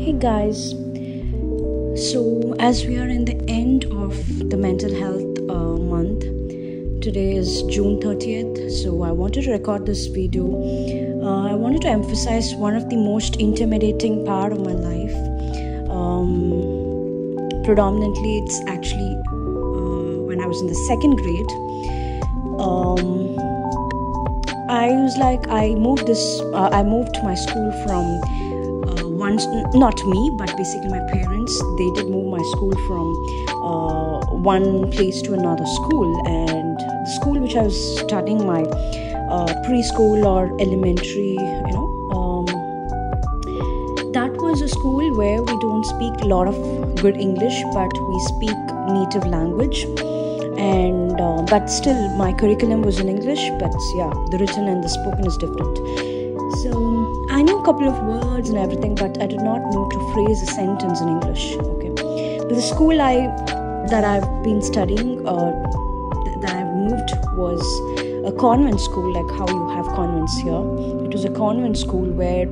Hey guys, so as we are in the end of the mental health month, today is June 30th, so I wanted to record this video. I wanted to emphasize one of the most intimidating part of my life. Predominantly it's actually when I was in the second grade. I moved my school from once, not me, but basically my parents, they did move my school from one place to another school, and the school which I was studying my preschool or elementary, that was a school where we don't speak a lot of good English, but we speak native language. And but still my curriculum was in English, but yeah, the written and the spoken is different. So I knew a couple of words and everything, but I did not know to phrase a sentence in English. Okay, but the school that I moved was a convent school, like how you have convents here. It was a convent school where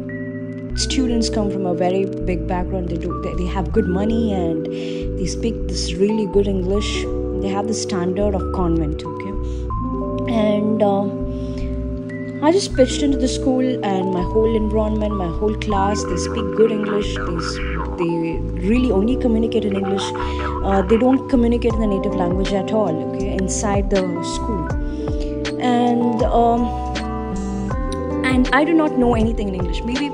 students come from a very big background. They have good money and they speak this really good English. They have the standard of convent, okay? And I just pitched into the school, and my whole environment, my whole class, they speak good English. They really only communicate in English. They don't communicate in the native language at all, okay, inside the school. And I do not know anything in English. Maybe,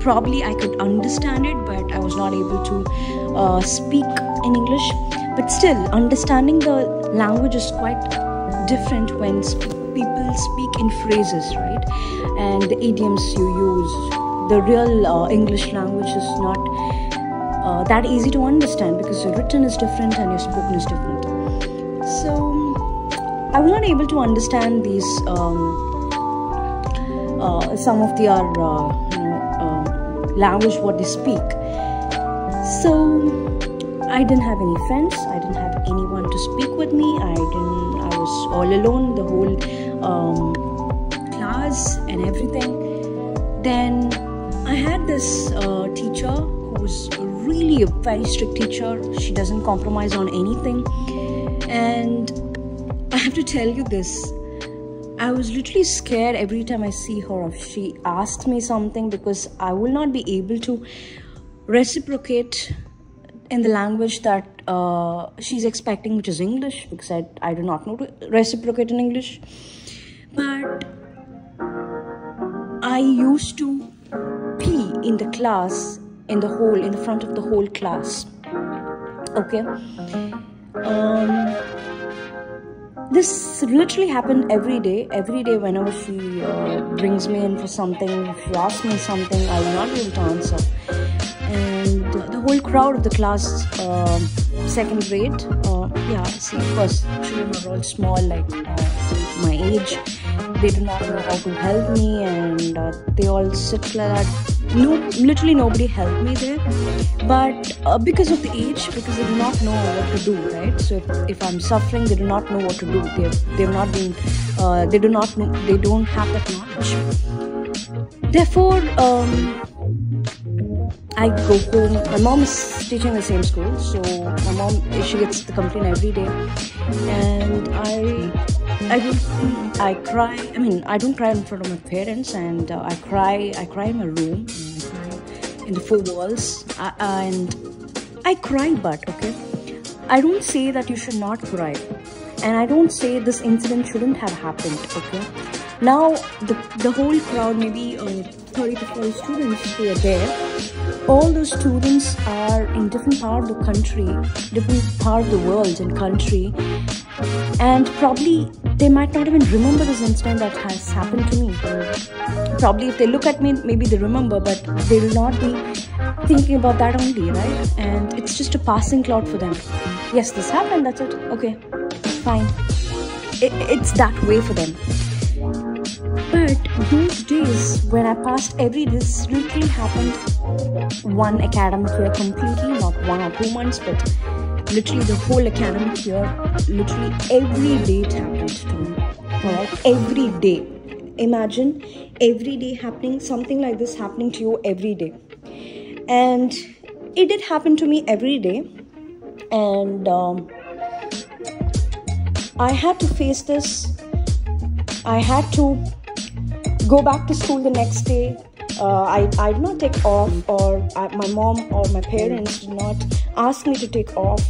probably I could understand it, but I was not able to speak in English. But still, understanding the language is quite different when people speak in phrases, right? And the idioms you use, the real English language is not that easy to understand, because your written is different and your spoken is different. So I was not able to understand these, some of their language, what they speak. So I didn't have any friends, I didn't have anyone to speak with me, I was all alone, the whole class and everything. Then I had this teacher who was really a very strict teacher. She doesn't compromise on anything, and I have to tell you this, I was literally scared every time I see her if she asked me something, because I will not be able to reciprocate in the language that she's expecting, which is English, because I do not know to reciprocate in English. But I used to pee in the class, in the front of the whole class, okay? This literally happened every day whenever she brings me in for something. If she asks me something, I will not be able to answer. And the whole crowd of the class, second grade, yeah, see, of course, children are all small, like my age. They do not know how to help me, and they all sit like that. No, literally nobody helped me there. But because of the age, because they do not know what to do, right? So if I'm suffering, they do not know what to do. They don't have that knowledge. Therefore, I go home. My mom is teaching in the same school, so my mom, she gets the complaint every day, and I cry. I mean, I don't cry in front of my parents, and I cry in my room, in the four walls, and I cry. But okay, I don't say that you should not cry, and I don't say this incident shouldn't have happened. Okay, now the whole crowd, maybe 30 to 40 students, they are there. All those students are in different part of the country, different part of the world and country, and probably they might not even remember this incident that has happened to me. Probably if they look at me, maybe they remember, but they will not be thinking about that only, right? And it's just a passing cloud for them. Yes, this happened, that's it. Okay, fine. It's that way for them. But those days when I passed every day, this literally happened one academic year completely, not 1 or 2 months, but literally the whole academic year, literally every day it happened to me. Right? Every day. Imagine every day happening, something like this happening to you every day. And it did happen to me every day. And I had to face this. I had to go back to school the next day. I did not take off, or my mom or my parents did not ask me to take off.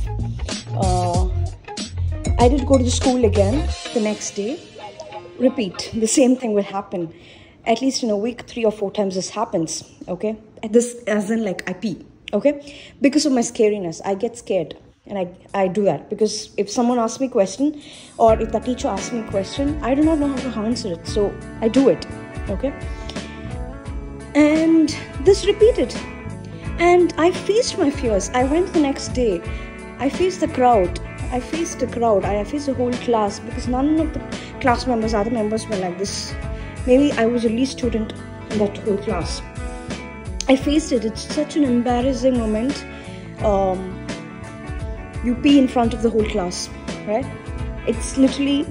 I did go to the school again the next day. Repeat, the same thing will happen. At least in a week, 3 or 4 times this happens, okay? This as in like I pee, okay? Because of my scariness, I get scared. And I do that because if someone asks me a question, or if the teacher asks me a question, I do not know how to answer it. So I do it, okay? And this repeated. And I faced my fears. I went the next day. I faced the crowd. I faced the whole class, because none of the class members, other members were like this. Maybe I was the least student in that whole class. I faced it. It's such an embarrassing moment. You pee in front of the whole class, right? It's literally,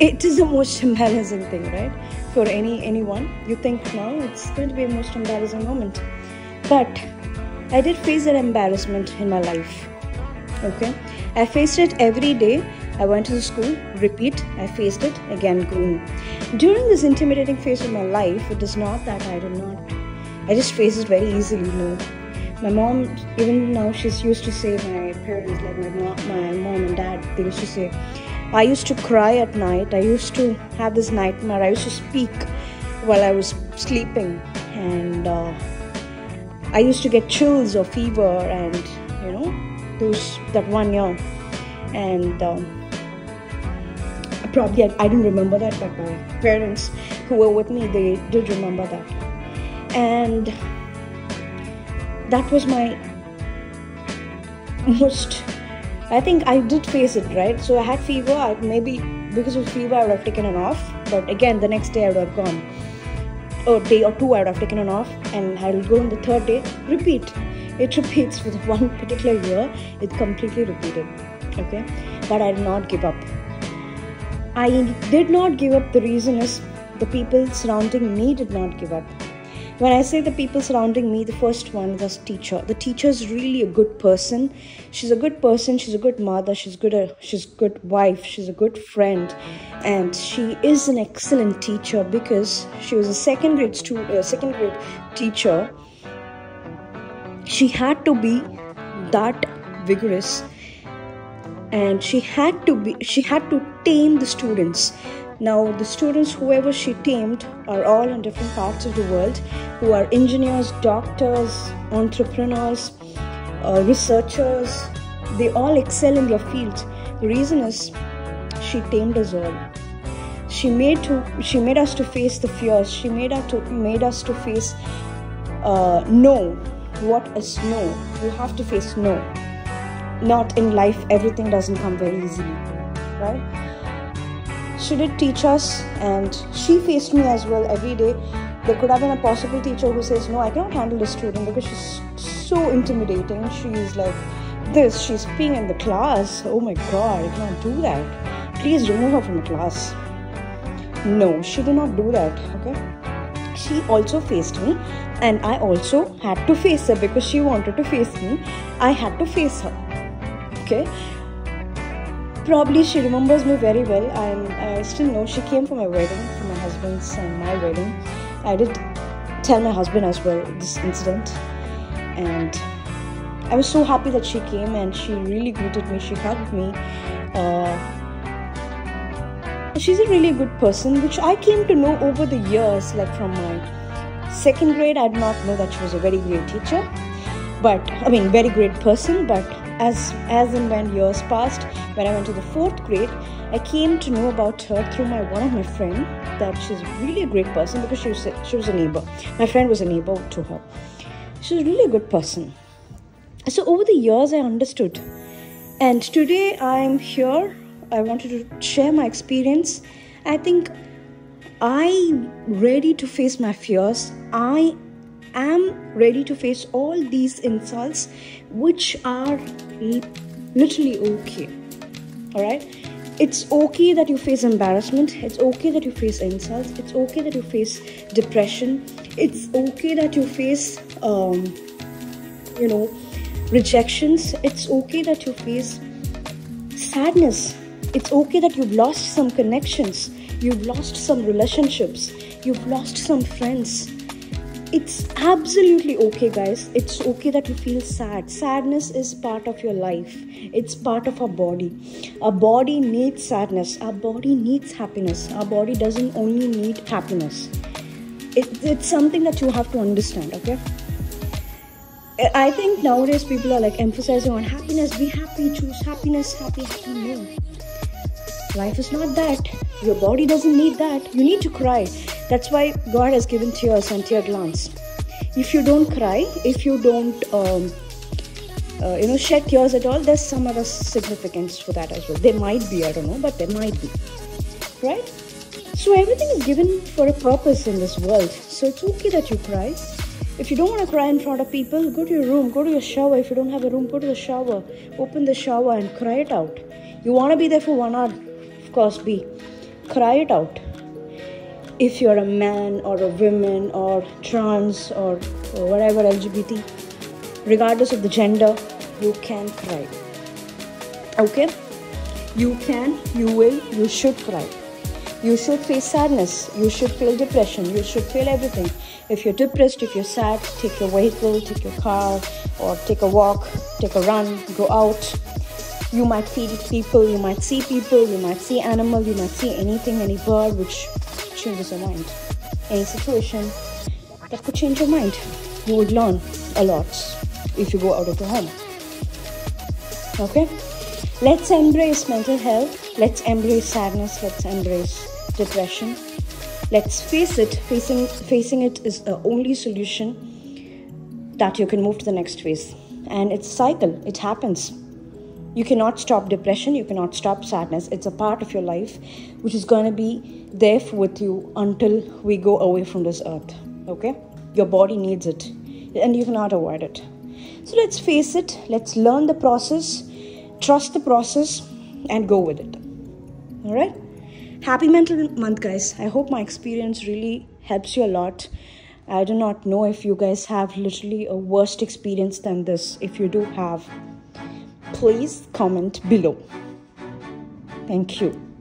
it is the most embarrassing thing, right? For anyone, you think now it's going to be a most embarrassing moment. But I did face that embarrassment in my life, okay? I faced it every day. I went to the school, repeat, I faced it, again grew. During this intimidating phase of my life, it is not that I just face it very easily, no. My mom, even now, she's used to say, my parents, like my mom and dad, they used to say, I used to cry at night. I used to have this nightmare. I used to speak while I was sleeping. And I used to get chills or fever and, you know, that 1 year. And probably I didn't remember that, but my parents who were with me, they did remember that. And that was my most, I think I did face it, right? So I had fever. Maybe because of fever I would have taken it off, but again the next day I would have gone, or day or two I would have taken it off, and I will go on the third day, repeat. It repeats for the one particular year, it completely repeated, okay? But I did not give up. I did not give up. The reason is the people surrounding me did not give up. When I say the people surrounding me, the first one was teacher. The teacher is really a good person. She's a good person. She's a good mother. She's a good wife. She's a good friend. And she is an excellent teacher, because she was a second grade teacher. She had to be that vigorous. And she had to tame the students. Now, the students, whoever she tamed, are all in different parts of the world, who are engineers, doctors, entrepreneurs, researchers. They all excel in their fields. The reason is she tamed us all. She made us to face the fears. She made us to face no. What is no? You have to face no. Not in life, everything doesn't come very easily, right? She did teach us, and she faced me as well every day. There could have been a possible teacher who says, no, I cannot handle this student because she's so intimidating. She's like this, she's peeing in the class. Oh my God, I cannot do that. Please remove her from the class. No, she did not do that, okay? She also faced me, and I also had to face her because she wanted to face me. I had to face her, okay? Probably she remembers me very well, and I still know she came for my wedding, for my husband's and my wedding. I did tell my husband as well this incident, and I was so happy that she came, and she really greeted me, she hugged me. She's a really good person, which I came to know over the years. Like from my second grade, I did not know that she was a very great teacher, very great person, but as and when years passed, when I went to the 4th grade, I came to know about her through one of my friends, that she's really a great person, because she was a neighbor. My friend was a neighbor to her. She was really a good person. So over the years I understood. And today I'm here. I wanted to share my experience. I think I'm ready to face my fears. I am ready to face all these insults, which are literally okay. All right, It's okay that you face embarrassment, it's okay that you face insults, it's okay that you face depression, it's okay that you face, rejections, it's okay that you face sadness, it's okay that you've lost some connections, you've lost some relationships, you've lost some friends. It's absolutely okay, guys. It's okay that you feel sad. Sadness is part of your life. It's part of our body. Our body needs sadness. Our body needs happiness. Our body doesn't only need happiness. It's something that you have to understand, okay? I think nowadays people are like emphasizing on happiness. Be happy, choose happiness, happy, no. Life is not that. Your body doesn't need that. You need to cry. That's why God has given tears and tear glance. If you don't cry, if you don't, shed tears at all, there's some other significance for that as well. There might be, I don't know, but there might be, right? So everything is given for a purpose in this world. So it's okay that you cry. If you don't want to cry in front of people, go to your room, go to your shower. If you don't have a room, go to the shower, open the shower and cry it out. You want to be there for 1 hour, of course, be. Cry it out. If you're a man or a woman or trans or whatever, LGBT, regardless of the gender, you can cry. Okay? You can, you will, you should cry. You should face sadness. You should feel depression. You should feel everything. If you're depressed, if you're sad, take your vehicle, take your car, or take a walk, take a run, go out. You might feel people, you might see people, you might see animal, you might see anything, any bird, which changes your mind. Any situation that could change your mind. You would learn a lot if you go out of your home. Okay? Let's embrace mental health. Let's embrace sadness. Let's embrace depression. Let's face it. Facing it is the only solution that you can move to the next phase. And it's a cycle. It happens. You cannot stop depression, you cannot stop sadness. It's a part of your life which is going to be there with you until we go away from this earth, okay? Your body needs it and you cannot avoid it. So let's face it, let's learn the process, trust the process and go with it, all right? Happy Mental Month, guys. I hope my experience really helps you a lot. I do not know if you guys have literally a worse experience than this. If you do have, please comment below. Thank you.